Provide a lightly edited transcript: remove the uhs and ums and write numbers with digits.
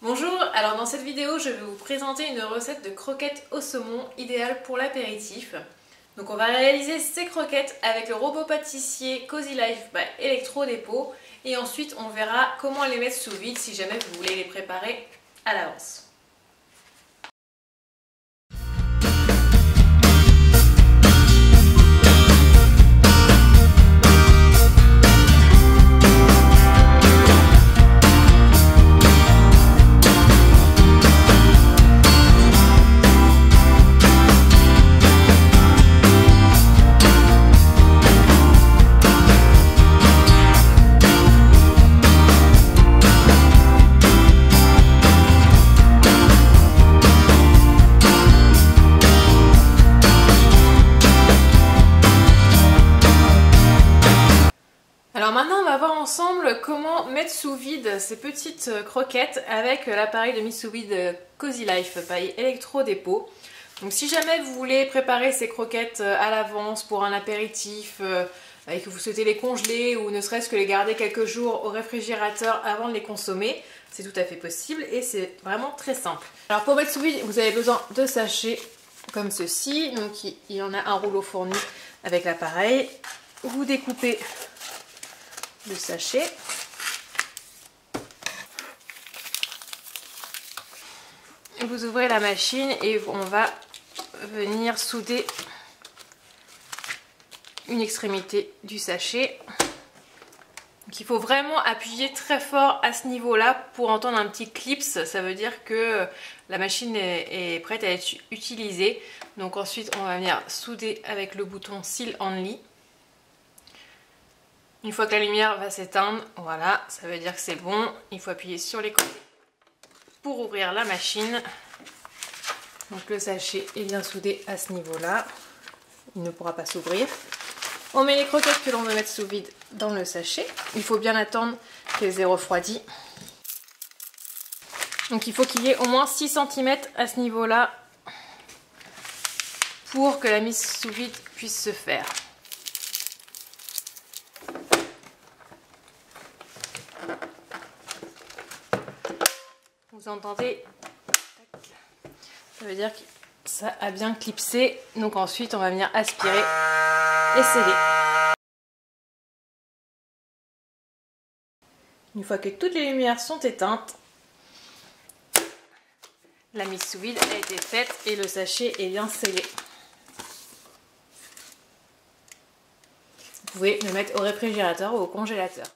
Bonjour, alors dans cette vidéo je vais vous présenter une recette de croquettes au saumon idéale pour l'apéritif. Donc on va réaliser ces croquettes avec le robot pâtissier CosyLife by Electro Dépôt et ensuite on verra comment les mettre sous vide si jamais vous voulez les préparer à l'avance. Alors maintenant on va voir ensemble comment mettre sous vide ces petites croquettes avec l'appareil de mise sous vide CosyLife by Electro Dépôt. Donc si jamais vous voulez préparer ces croquettes à l'avance pour un apéritif et que vous souhaitez les congeler ou ne serait-ce que les garder quelques jours au réfrigérateur avant de les consommer, c'est tout à fait possible et c'est vraiment très simple. Alors pour mettre sous vide vous avez besoin de sachets comme ceci, donc il y en a un rouleau fourni avec l'appareil. Vous découpez le sachet. Vous ouvrez la machine et on va venir souder une extrémité du sachet. Donc il faut vraiment appuyer très fort à ce niveau-là pour entendre un petit clips. Ça veut dire que la machine est prête à être utilisée. Donc ensuite on va venir souder avec le bouton Seal Only. Une fois que la lumière va s'éteindre, voilà, ça veut dire que c'est bon. Il faut appuyer sur les côtés pour ouvrir la machine. Donc le sachet est bien soudé à ce niveau-là. Il ne pourra pas s'ouvrir. On met les croquettes que l'on veut mettre sous vide dans le sachet. Il faut bien attendre qu'elles aient refroidi. Donc il faut qu'il y ait au moins 6 cm à ce niveau-là pour que la mise sous vide puisse se faire. Vous entendez, ça veut dire que ça a bien clipsé, donc ensuite on va venir aspirer et sceller. Une fois que toutes les lumières sont éteintes, la mise sous vide a été faite et le sachet est bien scellé. Vous pouvez le mettre au réfrigérateur ou au congélateur.